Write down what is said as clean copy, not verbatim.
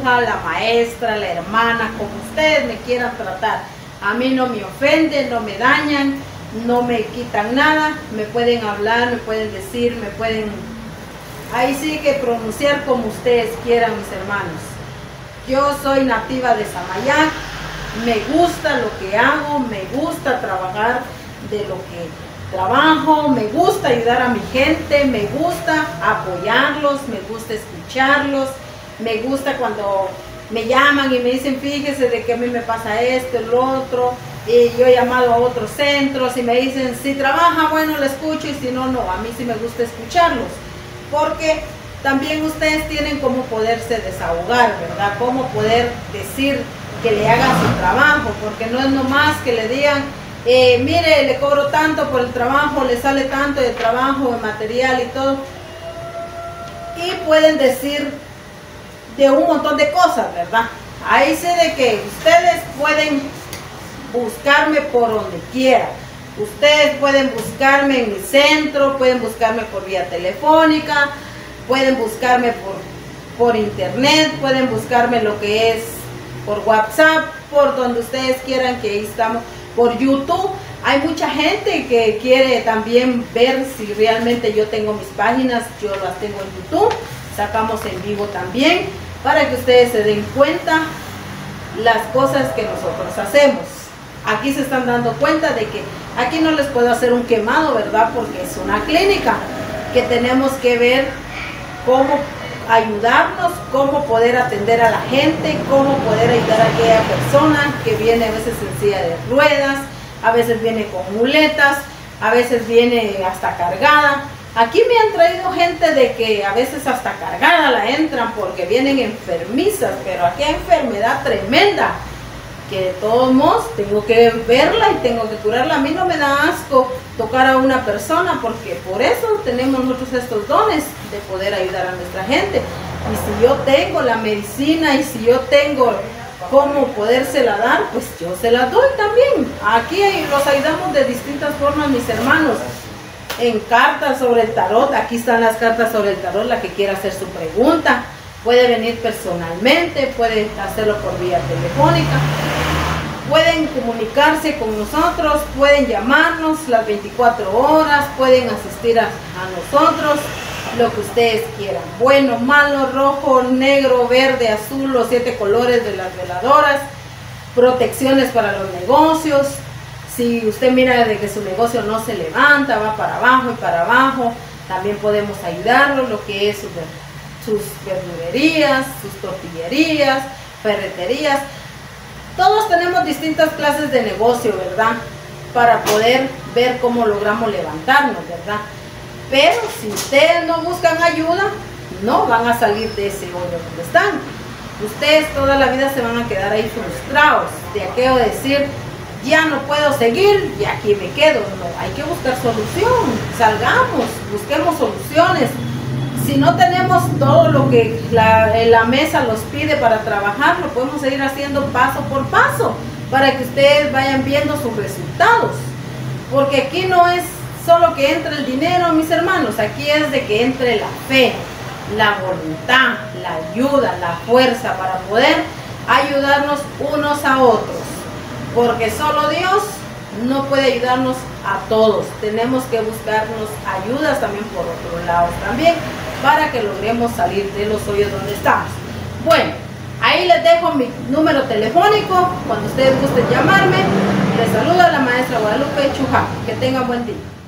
bruja, la maestra, la hermana, como ustedes me quieran tratar. A mí no me ofenden, no me dañan, no me quitan nada. Me pueden hablar, me pueden decir, me pueden... Ahí sí que pronunciar como ustedes quieran, mis hermanos. Yo soy nativa de Samayac. Me gusta lo que hago, me gusta trabajar de lo que trabajo, me gusta ayudar a mi gente, me gusta apoyarlos, me gusta escucharlos, me gusta cuando me llaman y me dicen, fíjese de que a mí me pasa esto, lo otro, y yo he llamado a otros centros y me dicen, si trabaja, bueno, lo escucho, y si no, no. A mí sí me gusta escucharlos, porque también ustedes tienen cómo poderse desahogar, ¿verdad? Cómo poder decir que le hagan su trabajo, porque no es nomás que le digan, mire, le cobro tanto por el trabajo, le sale tanto de trabajo, de material y todo. Y pueden decir de un montón de cosas, ¿verdad? Ahí sé de que ustedes pueden buscarme por donde quieran. Ustedes pueden buscarme en mi centro, pueden buscarme por vía telefónica, pueden buscarme por internet, pueden buscarme lo que es por WhatsApp, por donde ustedes quieran, que ahí estamos, por YouTube. Hay mucha gente que quiere también ver si realmente yo tengo mis páginas, yo las tengo en YouTube, sacamos en vivo también, para que ustedes se den cuenta las cosas que nosotros hacemos. Aquí se están dando cuenta de que aquí no les puedo hacer un quemado, ¿verdad? Porque es una clínica que tenemos que ver cómo ayudarnos, cómo poder atender a la gente, cómo poder ayudar a aquella persona que viene a veces en silla de ruedas, a veces viene con muletas, a veces viene hasta cargada. Aquí me han traído gente de que a veces hasta cargada la entran porque vienen enfermizas, pero aquí hay enfermedad tremenda que de todos modos tengo que verla y tengo que curarla. A mí no me da asco tocar a una persona, porque por eso tenemos nosotros estos dones de poder ayudar a nuestra gente. Y si yo tengo la medicina y si yo tengo cómo podérsela dar, pues yo se la doy también. Aquí los ayudamos de distintas formas, mis hermanos. En cartas sobre el tarot, aquí están las cartas sobre el tarot, la que quiera hacer su pregunta. Puede venir personalmente, puede hacerlo por vía telefónica. Pueden comunicarse con nosotros, pueden llamarnos las 24 horas, pueden asistir a nosotros, lo que ustedes quieran. Bueno, malo, rojo, negro, verde, azul, los 7 colores de las veladoras, protecciones para los negocios. Si usted mira de que su negocio no se levanta, va para abajo y para abajo, también podemos ayudarlo, lo que es sus verdurerías, sus tortillerías, ferreterías. Todos tenemos distintas clases de negocio, ¿verdad? Para poder ver cómo logramos levantarnos, ¿verdad? Pero si ustedes no buscan ayuda, no van a salir de ese hoyo donde están. Ustedes toda la vida se van a quedar ahí frustrados de aquello de decir, ya no puedo seguir y aquí me quedo. No, hay que buscar solución, salgamos, busquemos soluciones. Si no tenemos todo lo que la mesa los pide para trabajar, lo podemos seguir haciendo paso por paso, para que ustedes vayan viendo sus resultados. Porque aquí no es solo que entre el dinero, mis hermanos, aquí es de que entre la fe, la voluntad, la ayuda, la fuerza para poder ayudarnos unos a otros. Porque solo Dios no puede ayudarnos a todos. Tenemos que buscarnos ayudas también por otro lado también, para que logremos salir de los hoyos donde estamos. Bueno, ahí les dejo mi número telefónico, cuando ustedes gusten llamarme. Les saluda la maestra Guadalupe Nativa. Que tengan buen día.